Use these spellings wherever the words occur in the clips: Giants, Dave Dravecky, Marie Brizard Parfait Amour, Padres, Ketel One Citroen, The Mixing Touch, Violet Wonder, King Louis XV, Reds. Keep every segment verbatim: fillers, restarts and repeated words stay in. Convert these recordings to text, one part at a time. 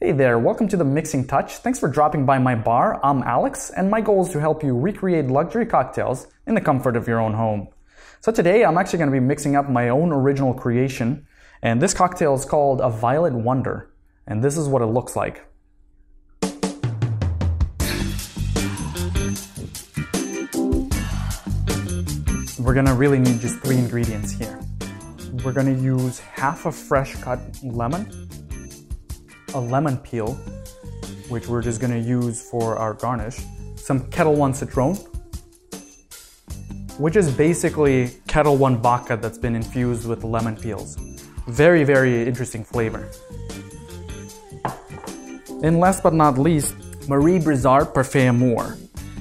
Hey there, welcome to The Mixing Touch. Thanks for dropping by my bar. I'm Alex, and my goal is to help you recreate luxury cocktails in the comfort of your own home. So today, I'm actually going to be mixing up my own original creation, and this cocktail is called a Violet Wonder, and this is what it looks like. We're going to really need just three ingredients here. We're going to use half a fresh cut lemon, a lemon peel, which we're just gonna use for our garnish, some Ketel One Citroen, which is basically Ketel One vodka that's been infused with lemon peels. Very, very interesting flavor. And last but not least, Marie Brizard Parfait Amour.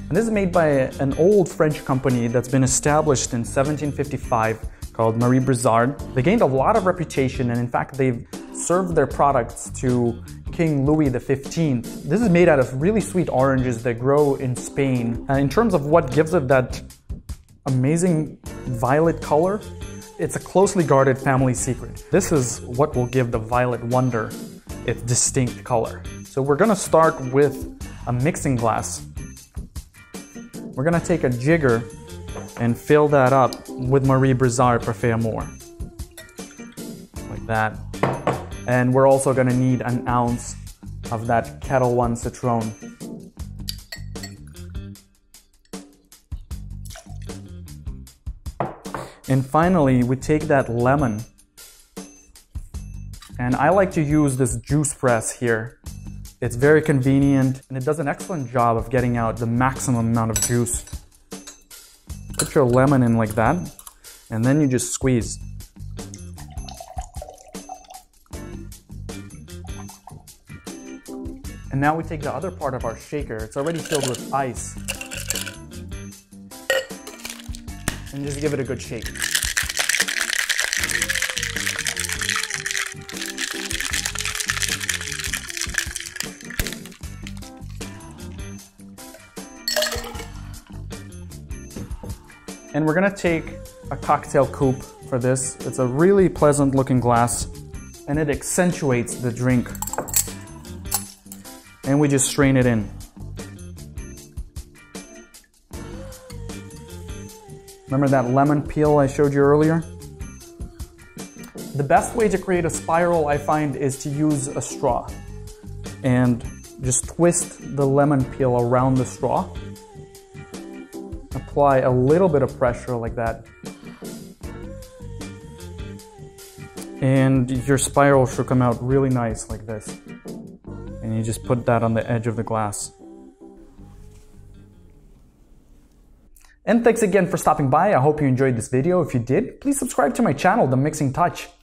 And this is made by an old French company that's been established in seventeen fifty-five called Marie Brizard. They gained a lot of reputation, and in fact, they've served their products to King Louis the fifteenth. This is made out of really sweet oranges that grow in Spain. And in terms of what gives it that amazing violet color, it's a closely guarded family secret. This is what will give the Violet Wonder its distinct color. So we're gonna start with a mixing glass. We're gonna take a jigger and fill that up with Marie Brizard Parfait Amour, like that. And we're also gonna need an ounce of that Ketel One Citroen. And finally, we take that lemon. And I like to use this juice press here. It's very convenient, and it does an excellent job of getting out the maximum amount of juice. Put your lemon in like that, and then you just squeeze. And now we take the other part of our shaker. It's already filled with ice. And just give it a good shake. And we're gonna take a cocktail coupe for this. It's a really pleasant looking glass, and it accentuates the drink. And we just strain it in. Remember that lemon peel I showed you earlier? The best way to create a spiral, I find, is to use a straw and just twist the lemon peel around the straw. Apply a little bit of pressure like that. And your spiral should come out really nice like this. And you just put that on the edge of the glass. And thanks again for stopping by. I hope you enjoyed this video. If you did, please subscribe to my channel, The Mixing Touch.